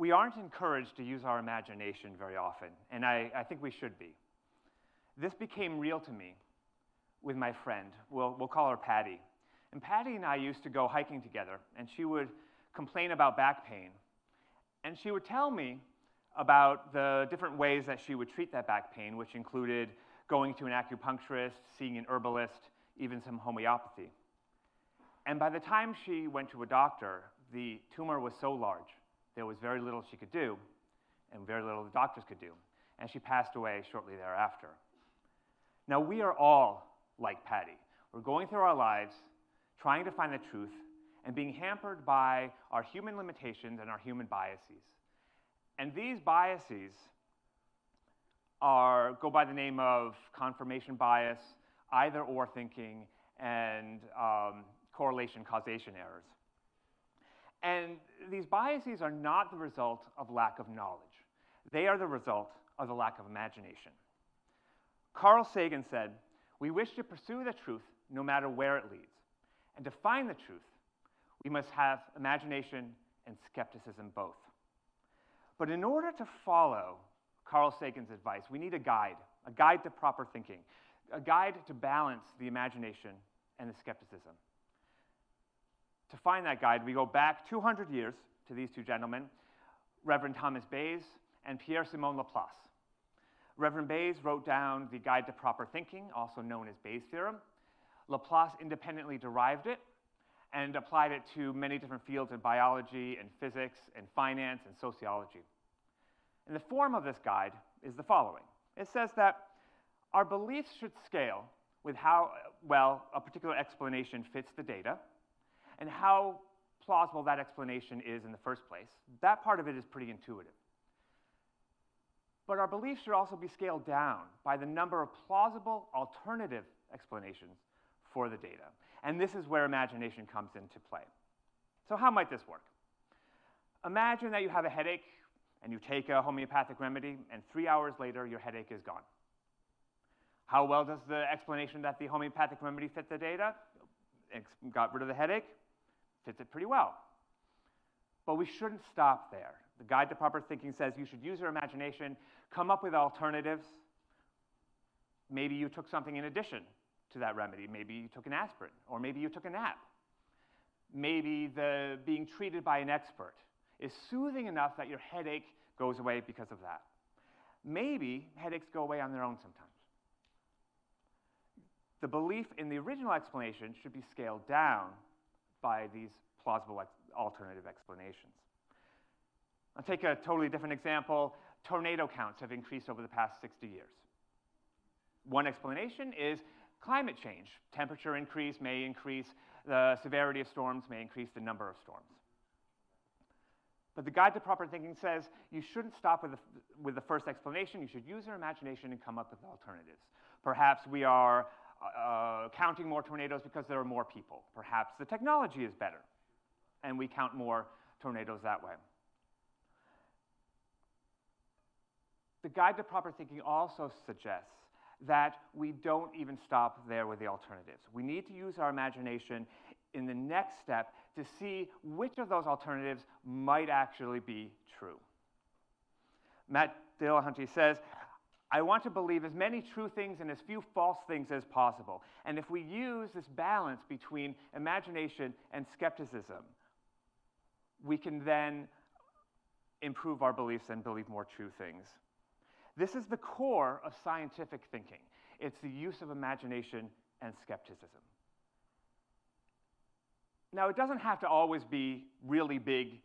we aren't encouraged to use our imagination very often, and I think we should be. This became real to me with my friend. We'll call her Patty. And Patty and I used to go hiking together, and she would complain about back pain. And she would tell me about the different ways that she would treat that back pain, which included going to an acupuncturist, seeing an herbalist, even some homeopathy. And by the time she went to a doctor, the tumor was so large, there was very little she could do, and very little the doctors could do. And she passed away shortly thereafter. Now, we are all like Patty. We're going through our lives, trying to find the truth, and being hampered by our human limitations and our human biases. And these biases go by the name of confirmation bias, either-or thinking, and correlation-causation errors. And these biases are not the result of lack of knowledge. They are the result of the lack of imagination. Carl Sagan said, "We wish to pursue the truth no matter where it leads. And to find the truth, we must have imagination and skepticism both." But in order to follow Carl Sagan's advice, we need a guide to proper thinking, a guide to balance the imagination and the skepticism. To find that guide, we go back 200 years to these two gentlemen, Reverend Thomas Bayes and Pierre Simon Laplace. Reverend Bayes wrote down the Guide to Proper Thinking, also known as Bayes' theorem. Laplace independently derived it and applied it to many different fields in biology and physics and finance and sociology. And the form of this guide is the following. It says that our beliefs should scale with how well a particular explanation fits the data, and how plausible that explanation is in the first place. That part of it is pretty intuitive. But our beliefs should also be scaled down by the number of plausible alternative explanations for the data. And this is where imagination comes into play. So how might this work? Imagine that you have a headache, and you take a homeopathic remedy, and 3 hours later, your headache is gone. How well does the explanation that the homeopathic remedy fit the data? It got rid of the headache. Fits it pretty well. But we shouldn't stop there. The Guide to Proper Thinking says you should use your imagination, come up with alternatives. Maybe you took something in addition to that remedy. Maybe you took an aspirin, or maybe you took a nap. Maybe being treated by an expert is soothing enough that your headache goes away because of that. Maybe headaches go away on their own sometimes. The belief in the original explanation should be scaled down by these plausible alternative explanations. I'll take a totally different example. Tornado counts have increased over the past 60 years. One explanation is climate change. Temperature increase may increase the severity of storms, may increase the number of storms. But the Guide to Proper Thinking says you shouldn't stop with the first explanation. You should use your imagination and come up with alternatives. Perhaps we are counting more tornadoes because there are more people. Perhaps the technology is better, and we count more tornadoes that way. The Guide to Proper Thinking also suggests that we don't even stop there with the alternatives. We need to use our imagination in the next step to see which of those alternatives might actually be true. Matt Dillahunty says, "I want to believe as many true things and as few false things as possible. And if we use this balance between imagination and skepticism, we can then improve our beliefs and believe more true things." This is the core of scientific thinking. It's the use of imagination and skepticism. Now, it doesn't have to always be really big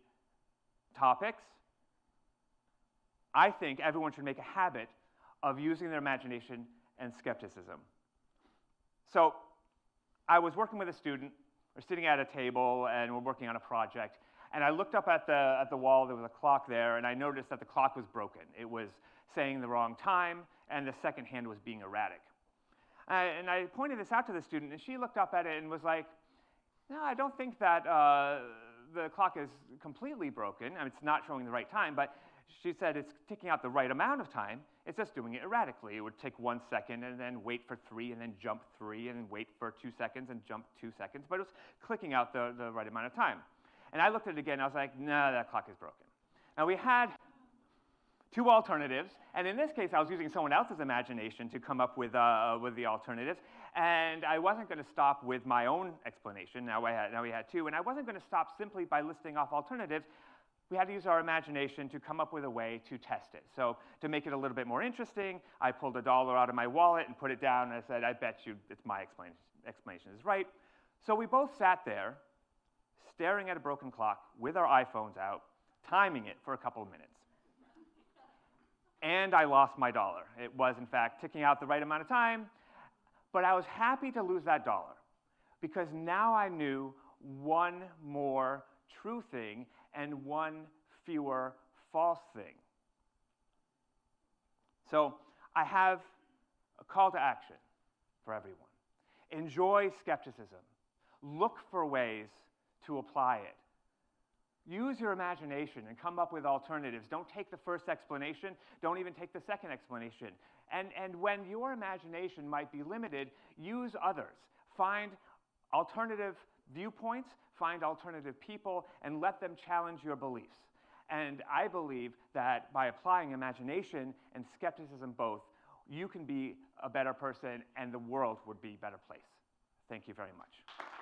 topics. I think everyone should make a habit of using their imagination and skepticism. So I was working with a student. We're sitting at a table, and we're working on a project. And I looked up at the wall. There was a clock there, and I noticed that the clock was broken. It was saying the wrong time, and the second hand was being erratic. And I pointed this out to the student, and she looked up at it and was like, "No, I don't think that the clock is completely broken. I mean, it's not showing the right time, but she said it's ticking out the right amount of time. It's just doing it erratically. It would take 1 second and then wait for 3 and then jump 3 and then wait for 2 seconds and jump 2 seconds, but it was clicking out the right amount of time." And I looked at it again, and I was like, "No, that clock is broken." Now, we had two alternatives, and in this case, I was using someone else's imagination to come up with the alternatives, and I wasn't going to stop with my own explanation. Now we had two, and I wasn't going to stop simply by listing off alternatives. We had to use our imagination to come up with a way to test it. So to make it a little bit more interesting, I pulled $1 out of my wallet and put it down, and I said, I bet you it's my explanation is right. So we both sat there, staring at a broken clock with our iPhones out, timing it for a couple of minutes. And I lost my dollar. It was, in fact, ticking out the right amount of time, but I was happy to lose that dollar because now I knew one more true thing and one fewer false thing. So I have a call to action for everyone. Enjoy skepticism. Look for ways to apply it. Use your imagination and come up with alternatives. Don't take the first explanation. Don't even take the second explanation. And when your imagination might be limited, use others. Find alternative viewpoints, find alternative people, and let them challenge your beliefs. And I believe that by applying imagination and skepticism both, you can be a better person and the world would be a better place. Thank you very much.